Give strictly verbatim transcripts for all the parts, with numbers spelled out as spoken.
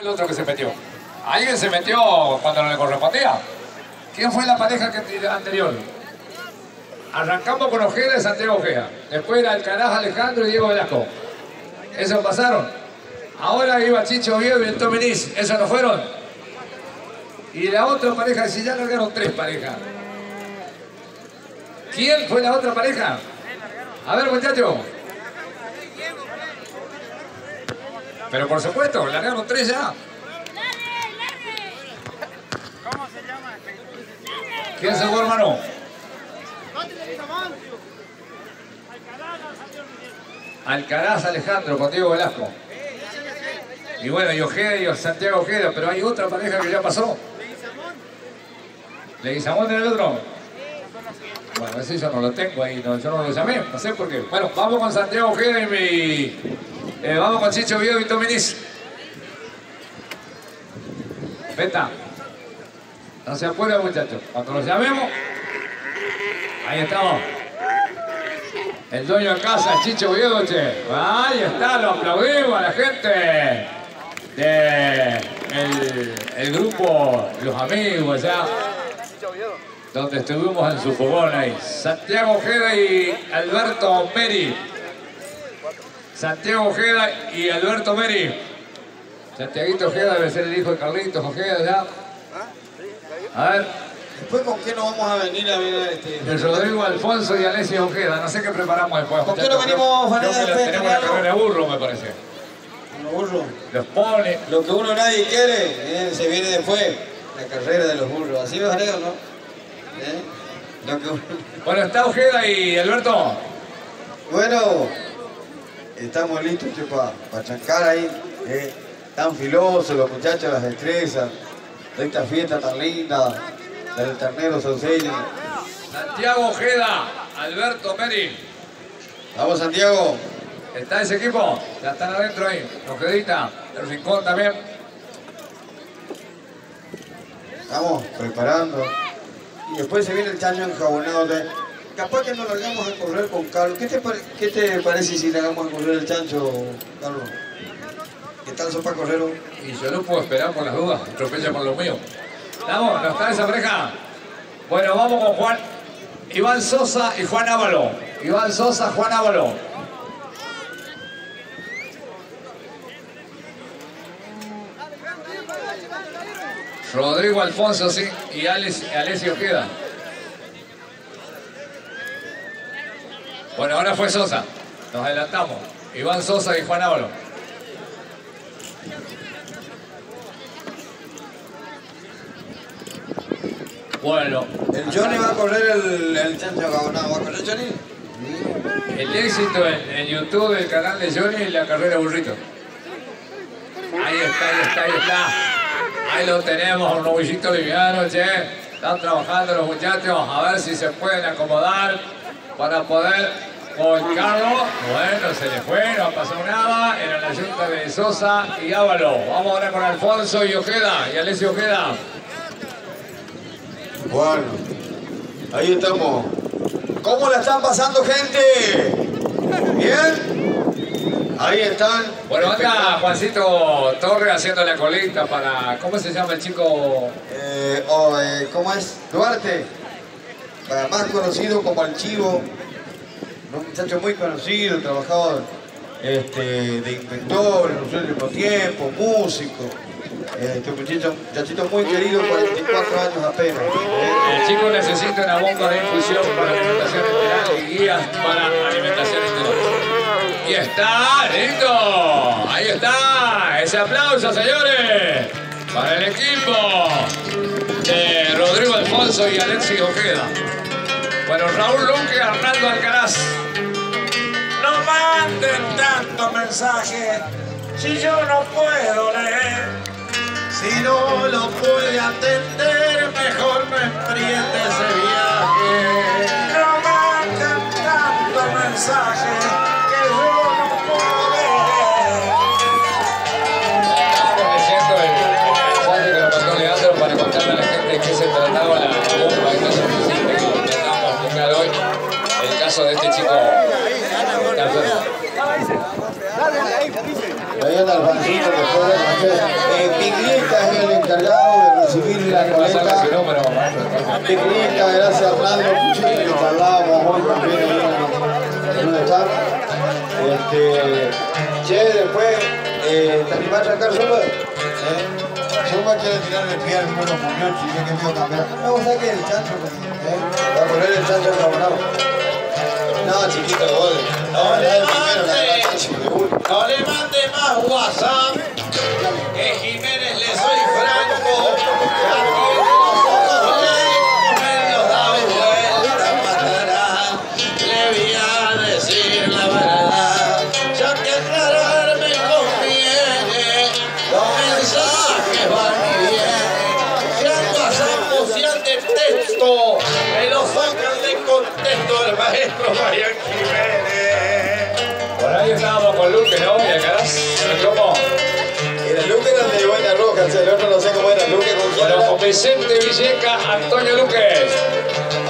El otro que se metió. Alguien se metió cuando no le correspondía. ¿Quién fue la pareja que anterior? Arrancamos con Ojeda y Santiago Ojeda. Después era Alcaraz, Alejandro y Diego Velasco. Esos pasaron. Ahora iba Chicho Oviedo y el Tominís. Esos no fueron. Y la otra pareja, si ya largaron tres parejas. ¿Quién fue la otra pareja? A ver, muchachos. Pero por supuesto, largaron tres ya. ¿Cómo se llama? ¿Quién se fue, hermano? Alcaraz, Alejandro, con Diego Velasco. Y bueno, y Ojeda y Santiago Ojeda, pero hay otra pareja que ya pasó. Leguizamón en el otro. Bueno, ese yo no lo tengo ahí, no, yo no lo llamé, no sé por qué. Bueno, vamos con Santiago Ojeda y mi... Eh, vamos con Chicho Oviedo y Tominís. Venta. No se acuerdan, muchachos. Cuando los llamemos, ahí estamos. El dueño de casa, Chicho Oviedo, che. Ahí está, lo aplaudimos a la gente del el grupo Los Amigos, allá, donde estuvimos en su fogón ahí. Santiago Ojeda y Alberto Meri. Santiago Ojeda y Alberto Meri. Santiaguito Ojeda debe ser el hijo de Carlitos Ojeda, ya. A ver. ¿Después con qué nos vamos a venir a ver este? El Rodrigo Alfonso y Alessio Ojeda, no sé qué preparamos después. ¿Por qué no venimos a ver después? Tenemos una carrera de burro, me parece. ¿Los burros? Los pone. Lo que uno nadie quiere, eh, se viene después. La carrera de los burros. Así me parece, ¿no? ¿Eh? Lo que... Bueno, ¿está Ojeda y Alberto? Bueno, estamos listos para pa chancar ahí. Eh. Tan filosos los muchachos, las destrezas. De esta fiesta tan linda. Del ternero Sauceño. Santiago Ojeda, Alberto Meri. Vamos, Santiago. ¿Está ese equipo? Ya están adentro ahí. Ojedita, el rincón también. Estamos preparando. Y después se viene el chaño enjabonado. De... Capaz que no lo hagamos a correr con Carlos. ¿Qué te, pare... ¿Qué te parece si le hagamos a correr el chancho, Carlos? ¿Qué tal sopa correro? Y yo no puedo esperar por las dudas. Atropella por lo mío. Vamos, no está esa pareja. Bueno, vamos con Juan. Iván Sosa y Juan Ávalo. Iván Sosa, Juan Ávalo. Rodrigo Alfonso, sí, y Alessio Ojeda. Bueno, ahora fue Sosa. Nos adelantamos. Iván Sosa y Juan Ávalo. Bueno. El Johnny va a correr el, el chancho enjabonado. ¿Va a correr Johnny? El éxito en, en YouTube del canal de Johnny es la carrera burrito. Ahí está, ahí está, ahí está. Ahí lo tenemos, un novillito liviano, che. Están trabajando los muchachos. A ver si se pueden acomodar para poder volcarlo. Bueno, se les fue, no ha pasado nada. Era la yunta de Sosa y Ávalo. Vamos ahora con Alfonso y Ojeda y Alessio Ojeda. Bueno, ahí estamos. ¿Cómo la están pasando, gente? ¿Bien? Ahí están. Bueno, anda Juancito Torre haciendo la colita para... ¿Cómo se llama el chico? Eh, oh, eh, ¿Cómo es? Duarte. Para más conocido como Archivo. Un muchacho muy conocido, trabajador este, de inventor en los últimos tiempos, músico. Este muchacho, muchachito muy querido, cuarenta y cuatro años apenas. El chico necesita una bomba de infusión para alimentación enteral y guías para alimentación enteral. ¡Y está! ¡Lindo! ¡Ahí está! ¡Ese aplauso, señores! Para el equipo de Rodrigo Alfonso y Alexis Ojeda. Bueno, Raúl Luque, Arnaldo Alcaraz. No manden tanto mensaje si yo no puedo leer. Si no lo puede atender, mejor me enfriente ese viaje. No manden tanto mensaje que yo no puedo ver. Claro, me siento el mensaje que lo mandó Leandro para contarle a la gente de qué se trataba la bomba. Entonces, que tratamos a buscar hoy el caso de este chico. Ahí está el bandito que fue. fue el encargado de recibir la coleta. Qué bonita, gracias a Arnaldo Luque, que hablábamos hoy también en una charla. Este, che, después, eh, ¿te animás a arrancar solo? ¿Eh? Yo me quiero tirar de pie al pueblo Muñoz, y yo que quiero cambiar. No, vos saques el chancho, ¿eh? Para poner el chancho elaborado. No, chiquito, gol. No, no, el primero, la cancha. No le mande más WhatsApp, que Jiménez le soy franco. Aquí de los ojos me los da vuelta, matarán. Le voy a decir la verdad, ya que aclarar me conviene. Los mensajes van y vienen, ya pasamos ya de texto, me lo sacan de contexto el maestro Mariano Jiménez. Por ahí estábamos con Luque, ¿no? Y Alcaraz, ¿cómo? Luque era de buena roja, el otro no sé cómo era, Luque con quién. Bueno, con Vicente Villeca, Antonio Luque.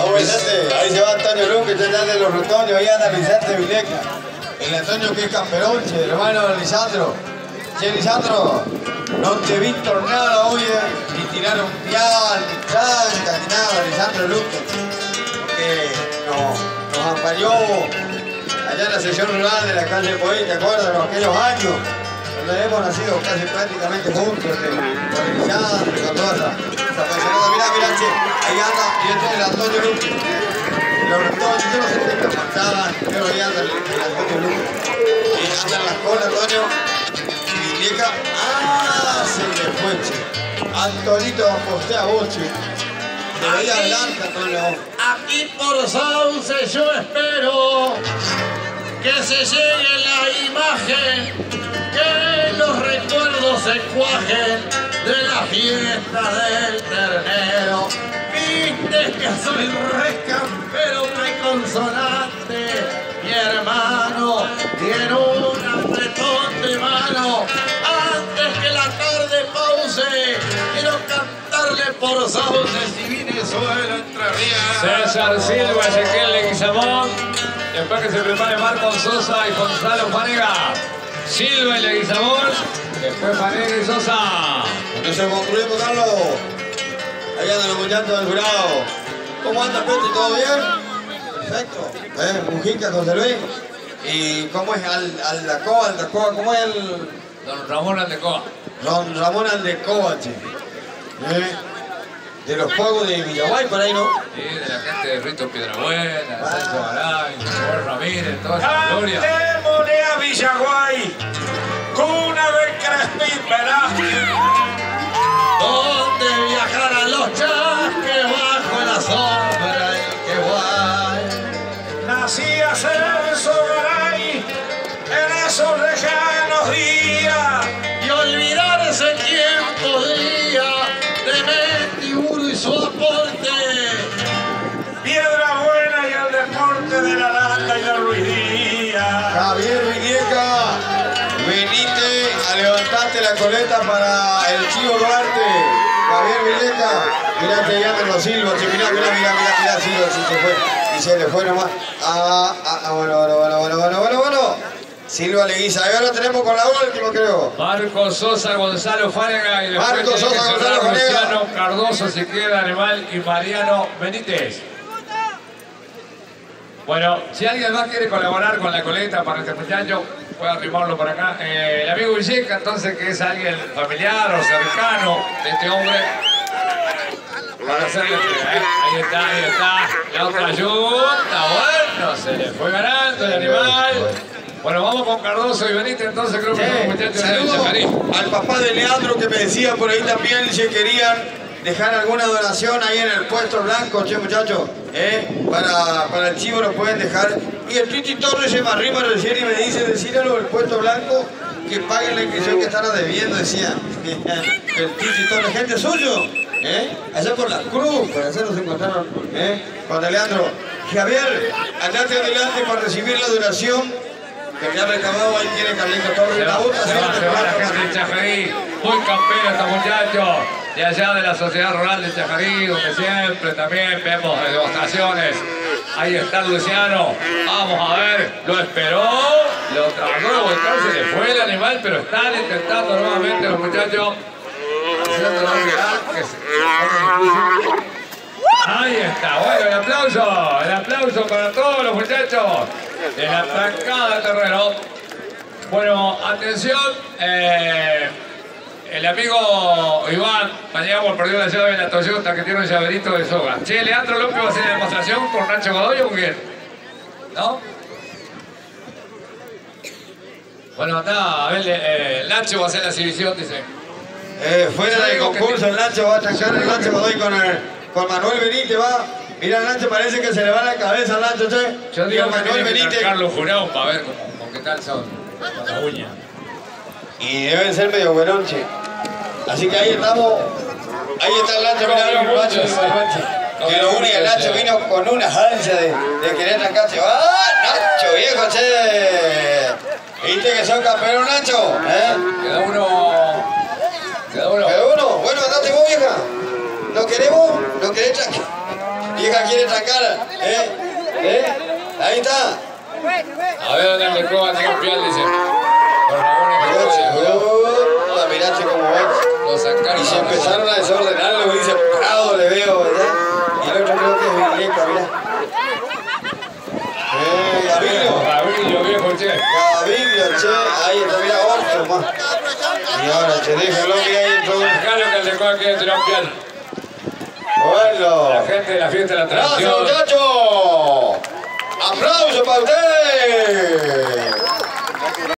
Oh, Vicente, ahí se va Antonio Luque, ya está de los retoños, ahí anda Vicente Villeca. El Antonio que es camperón, che, el hermano de Lisandro. Che, Lisandro, no te vi tornado hoy, eh, ni tirar un pial, ni tranca, ni nada, Lisandro Luque. Porque no, nos ampañó allá en la sesión rural de la calle Poí, ¿te acuerdas? En aquellos años. Hemos nacido casi prácticamente juntos, organizados, con toda esa apasionada. Mirá, mirá, che, ahí anda, y este es el Antonio Luque. Los retoños, yo no sé qué me faltaban, pero ahí anda el Antonio Luque. Y anda en la cola, Antonio, y llega, ¡ah! Se le fue, che. Antonito, aposté a vos, che. Debería hablarte, Antonio. Aquí por Sauce yo espero que se llegue la imagen, que los recuerdos se cuajen de la fiesta del ternero. Viste que soy recampero preconsonante, mi hermano tiene un apretón de mano. Antes que la tarde pause, quiero cantarle por Sauces y Venezuela entre rías. César Silva, Ezequiel Leguizamón, después que se prepare Marcos Sosa y Gonzalo Manega. Silva y Leguizamón, después Javier Sosa. Con eso concluimos, Carlos. Ahí andan los muchachos del jurado. ¿Cómo anda, Peti? ¿Todo bien? Perfecto. ¿Eh? Mujica, José Luis. ¿Y cómo es Al, Aldacoa? Aldacoa, ¿cómo es el...? Don Ramón Aldecoa. Don Ramón Aldecoa, che. ¿Eh? De los pagos de Villaguay, por ahí, ¿no? Sí, de la gente de Rito Piedrabuena, de Sancho Barán, de Juan Ramírez, toda esa gloria. ¡Cantémosle a Villaguay! ¡Cuna de Crespín Velázquez! Donde viajarán los chasques bajo la sombra del que guay. Nacía Celso Garay en esos lejanos días, y olvidar ese tiempo día de Mentiburo y su aporte. Piedra buena y al deporte de la landa y la ruidía. Javier Villeca, venite a levantarte la coleta para el chivo Duarte. Javier Villeca, mirá que llamen los Silva, mirá, mirá, mirá, mirá, mirá, Silva, si se fue. Y se le fue nomás. Ah, ah, ah, bueno, bueno, bueno, bueno, bueno, bueno, bueno. Silva Leguiza, ahora lo tenemos con la última, creo. Marcos Sosa, Gonzalo Fárega y después Marcos Sosa, Gonzalo Fárega. Cardoso se queda, Animal y Mariano Benítez. Bueno, si alguien más quiere colaborar con la coleta para este muchacho, puede arrimarlo por acá. Eh, el amigo Villeca, entonces, que es alguien familiar o cercano de este hombre. Para hacerle, eh, ahí está, ahí está. La otra ayuda, bueno, se le fue ganando el Animal. Bueno, vamos con Cardoso y Benítez, entonces creo que sí. Muchachos, saludo al papá de Leandro que me decía por ahí también si querían dejar alguna donación ahí en el puesto blanco, che muchachos, ¿eh? para, para el chivo lo pueden dejar. Y el Titi Torres se me arriba recién y me dice, decídalo al puesto blanco que paguen la inscripción que están debiendo, decía. El Titi Torres, gente suyo, ¿eh? Allá por la cruz, por allá nos encontraron, ¿eh? Con Leandro. Javier, andate adelante para recibir la donación. Que ya recabado, ahí tiene Carlitos Torre. La otra se va, se va la gente de Chajarí. Muy campero estos muchachos. De allá de la sociedad rural de Chajarí, donde siempre también vemos demostraciones. Ahí está Luciano. Vamos a ver. Lo esperó. Lo trató de volcar. Se le fue el Animal, pero están intentando nuevamente los muchachos. Ahí está, bueno, el aplauso, el aplauso para todos los muchachos de la Arrancada de Terreno. Bueno, atención, eh, el amigo Iván, Paniagua perdió la llave de la Toyota, que tiene un llaverito de soga. Che, Leandro López va a hacer la demostración con Nacho Godoy o con quién, ¿no? Bueno, anda, a ver, eh, Nacho va a hacer la exhibición, dice. Eh, fuera del concurso, el Nacho va a atacar el Nacho Godoy con el... Con Manuel Benítez va. Mira, Nacho, parece que se le va la cabeza al Nacho, che. Yo digo que Manuel Benítez. Carlos Jurado para ver con, con qué tal son. Con la uña. Y deben ser medio buenón, che. Así que ahí estamos. Ahí está el Nacho, mirá los muchachos. Que lo único, el Nacho vino con una ansia de, de querer arrancarse. ¡Ah, Nacho, viejo, che! ¿Viste que son campeón, Nacho? ¿Eh? Queda uno. Queda uno. Queda uno. Bueno, andate vos, vieja. ¿Lo queremos? ¿Lo querés trancar? Vieja quiere trancar. ¿Eh? ¿Eh? Ahí está. A ver dónde me prueba este campeón, dice. Por favor, mirá, che, como ves. Lo sacaron. Y se empezaron a desordenarlo, y dice, Prado le veo, ¿verdad? Y el otro creo que es Villeca, mirá. ¡Eh, Gabrillo! Gabrillo, viejo, che. Gabrillo, che. Ahí está, mirá, otro más. Y ahora, che, déjalo que ahí entró. Dejalo que el de Coa quede campeón. Bueno. La gente de la fiesta de la tradición. ¡Gracias, muchachos! ¡Aplausos para ustedes!